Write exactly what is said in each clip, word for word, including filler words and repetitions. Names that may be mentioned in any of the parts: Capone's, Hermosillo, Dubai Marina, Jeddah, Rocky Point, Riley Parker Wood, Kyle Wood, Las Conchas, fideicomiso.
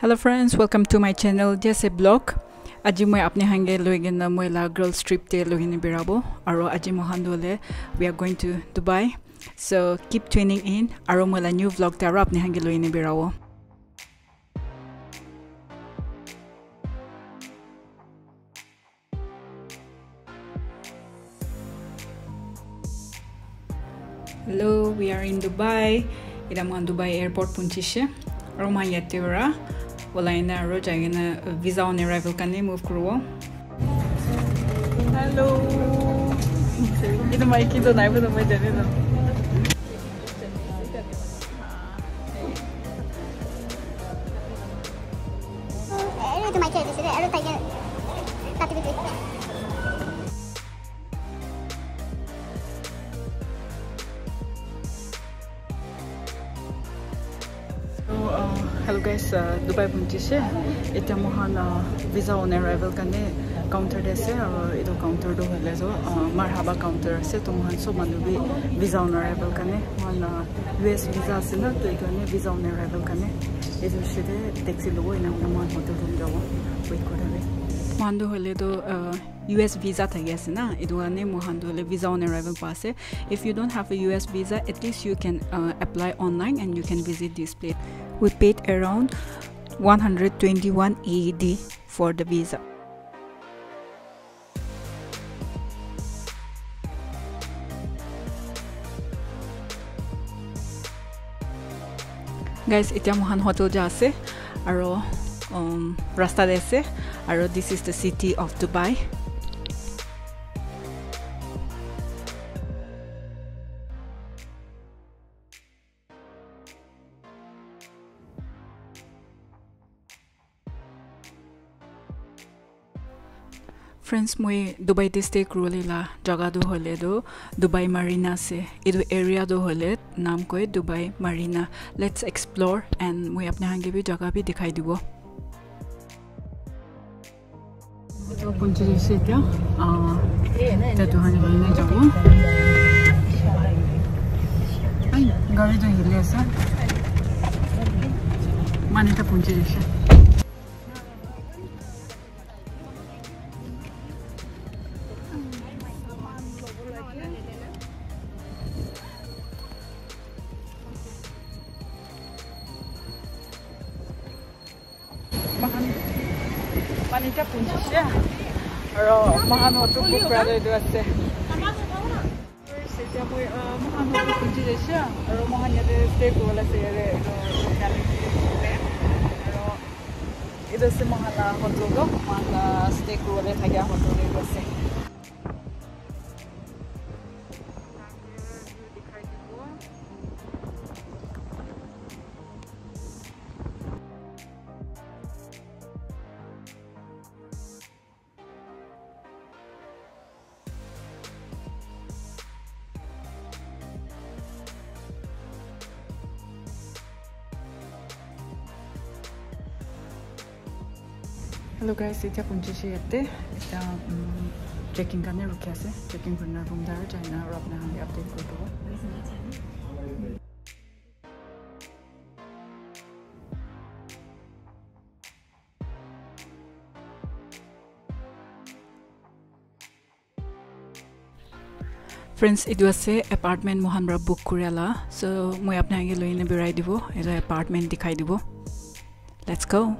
Hello friends, welcome to my channel जैसे blog. आज मैं अपने हंगे लोगेना मोला गर्ल्स ट्रिप ते लोगेने बेराबो और आज मोहनदोले we are going to Dubai, so keep tuning in और मोला न्यू व्लॉग ते अपने हंगे लोगेने बेराबो। Hello, we are in Dubai. इरा मोहन दुबई एयरपोर्ट पुंचिशे और मैं येते वरा Olaina Road again visa on arrival can move crew. Hello. Ini mai kido nai bodo mai dene na. Eh tu mai kido sire, ero tai ya. Tati bitu. Hello guys, Dubai punchise eta mohana visa on arrival kane counter dese aro edo counter do lezo marhaba counter se to mohan so manubi visa on arrival kane mohana U S visa sina to ikane visa on arrival kane edo shide taxi logo ina mohana hotel room jawo wait korale mohando hole do U S visa thages na eduane mohandole visa on arrival pass. If you don't have a U S visa, at least you can uh, apply online and you can visit this place. We paid around one hundred twenty-one A E D for the visa. Guys, it's mohan hotel jase aro um rasta dese aro this is the city of Dubai. Friends, we Dubai district really la jaga do hole do Dubai Marina se edu area do hole naam ko Dubai Marina. Let's explore and we apne hange bhi jaga bhi dikhai dibo. To punchi se kya ah ta to hange ne jabo ai gari do hile sa mane ta punchi se Manita punchia. Aro mahan hotu pukrado do asse. Seja moi mahan hotu punchia. Aro mahan yade stay ko la se re. Aro ido se mahan hotu go mahan stay ko re thaga hotu do asse. Hello guys, it's Punchishi Yate. It's a checking gun, Rukase, checking for Narvum Dara, China, Rabna, and the update for the Friends, it was a apartment Mohanra book Kurela, so Moyapnangi Luina Birai Divo, it's an apartment Dikai Divo. Let's go.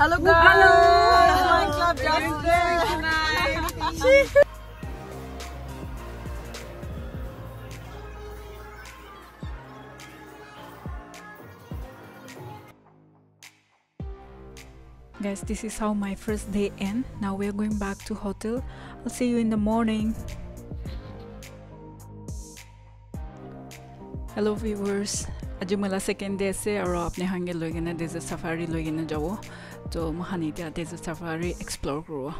Hello guys! Hello! Flying Club Jasmine! Tonight! Guys, this is how my first day end. Now we're going back to hotel. I'll see you in the morning. Hello viewers. आज मेरा second day से और आपने हंगे लोगे ना desert safari लोगे ना जाओ तो महानी त्या desert safari explore करो।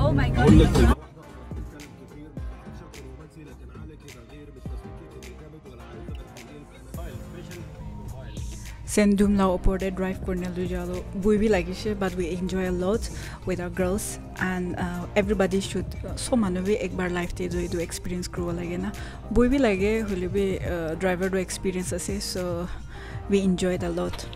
Oh my god. Sendum now uploaded drive Cornelio Jalo. We will like it, but we enjoy a lot with our girls, and uh, everybody should. So manovi ekbar life te do do experience grow lage na. We will like it. Hulu be driver do experience ase, so we enjoyed a lot.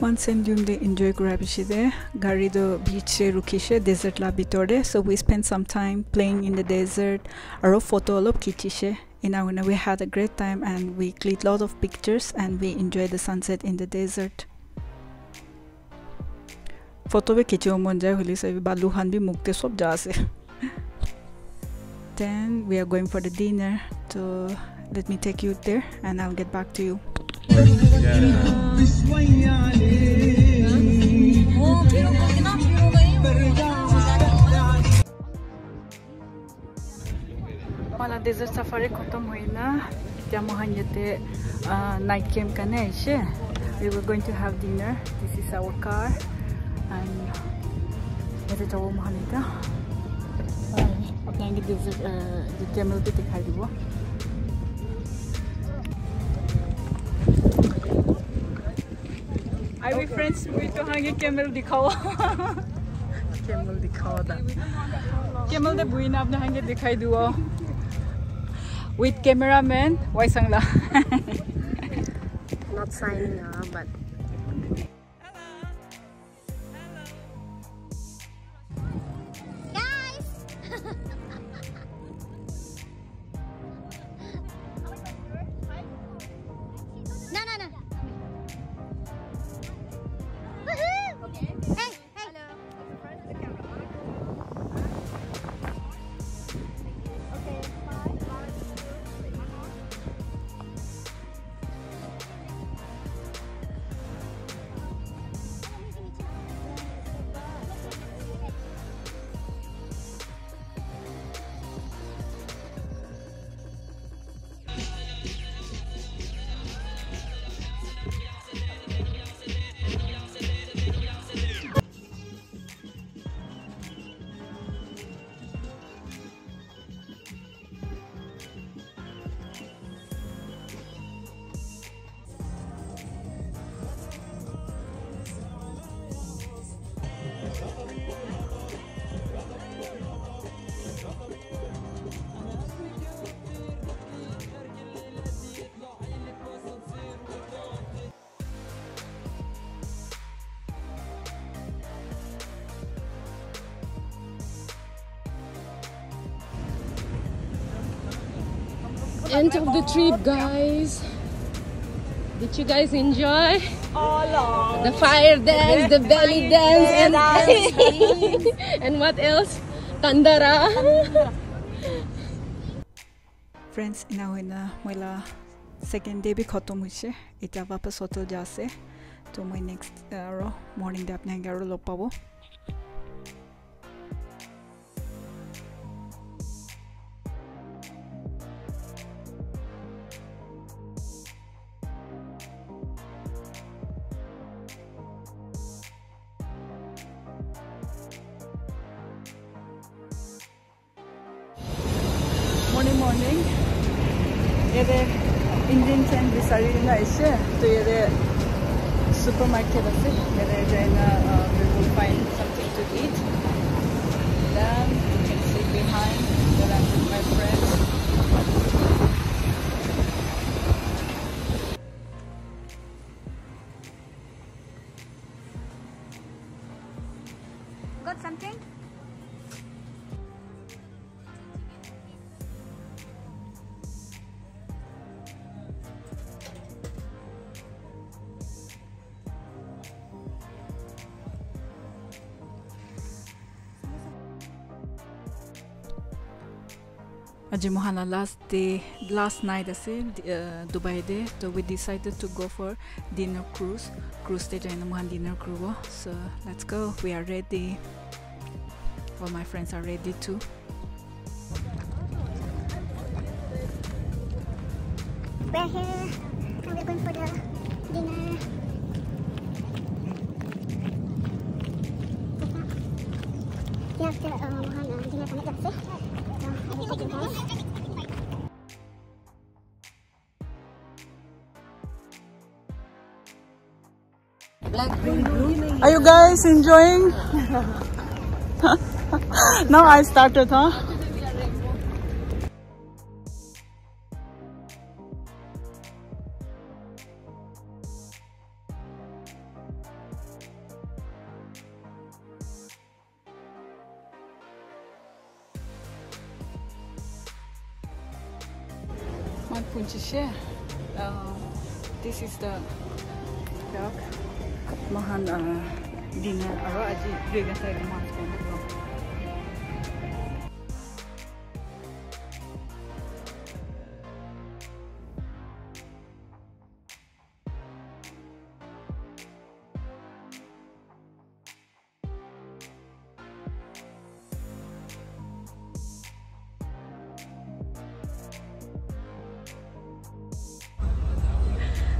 Once and during the enjoy grabishi there, Garido beach rukishe desert la bitore. So we spent some time playing in the desert. Aro photo alop kitishe. In our we had a great time and we clicked a lot of pictures and we enjoyed the sunset in the desert. Photo we kichyo monja huli sabi baluhan bi mukte sob jase. Then we are going for the dinner. So let me take you there and I'll get back to you. Mala desert safari khatam hoina itya mohan yete night camp kane aishe. We were going to have dinner. This is our car and ete jawo mohan eta apna ge desert the camel bhi dikhai dibo. I will okay. Friends with hang camel dikhao. Camel dikhao da. Camel da buina apna hang dikhai duo. With cameraman Waisangla. Not signing up, but end of the trip, guys. Did you guys enjoy? Oh, the fire dance, the belly dance, and, and what else? Tandara. Friends, now in my second day, we got to meet. It's our first hotel jase. So my next morning, we apne garo lopabo. morning. ये दे Indian chain बिसारी ना ऐसे तो ये दे supermarket ऐसे ये दे जाइना we will find something to eat. Then you can see behind that I'm with my friends. Got something? Aaj mohana last day, last night ase Dubai de, so we decided to go for dinner cruise. Cruise day jaina mohan dinner cruise. So let's go. We are ready. All my friends are ready too. We're here. We're going for the dinner. Yeah, after mohana dinner connect ase. Are you guys enjoying? Now I started, huh? Uh, this is the dog. Mahan dinner. I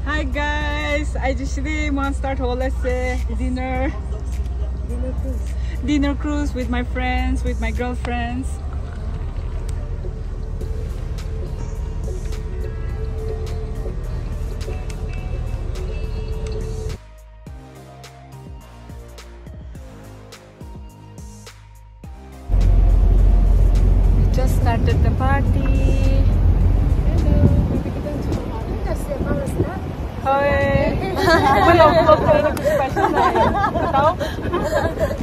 Hi guys, I just want to start whole essay dinner dinner cruise dinner cruise with my friends, with my girlfriends. We just started the party.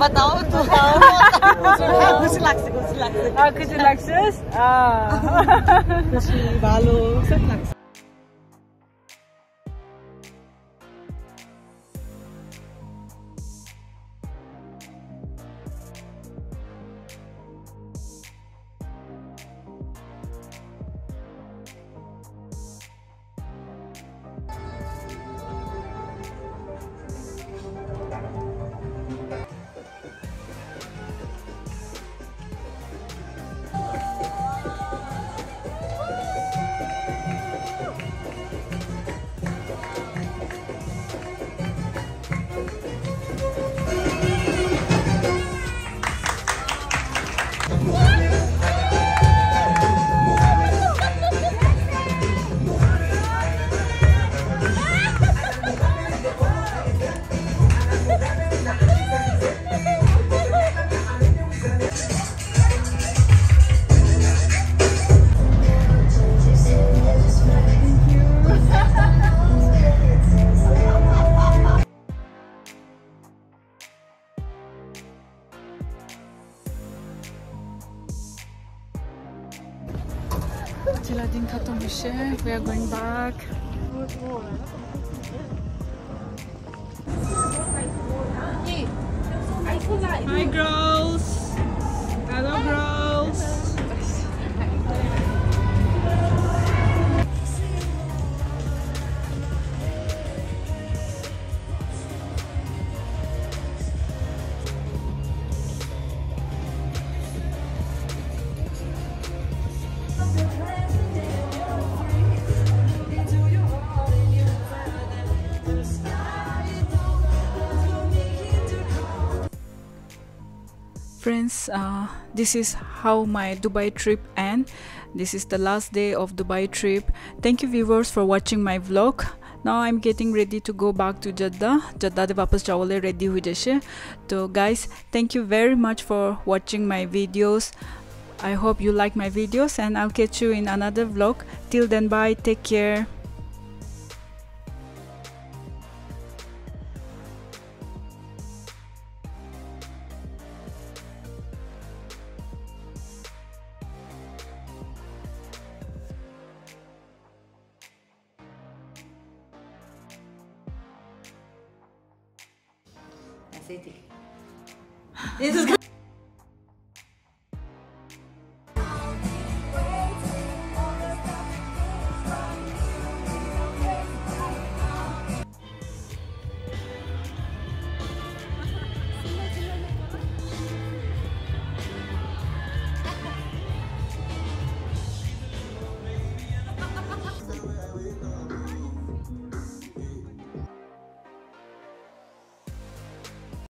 बताओ तो कुछ लक्ष्य कुछ लक्ष्य हाँ कुछ लक्ष्य हाँ कुछ बालों सब लक्ष्य We are going back. Hi girls. Hello girls. Friends, uh, this is how my Dubai trip ends. This is the last day of Dubai trip. Thank you viewers for watching my vlog. Now I'm getting ready to go back to Jeddah. Jeddah de वापस जाओ ले ready हुई जैसे. So guys, thank you very much for watching my videos. I hope you like my videos and I'll catch you in another vlog. Till then, bye, take care. This is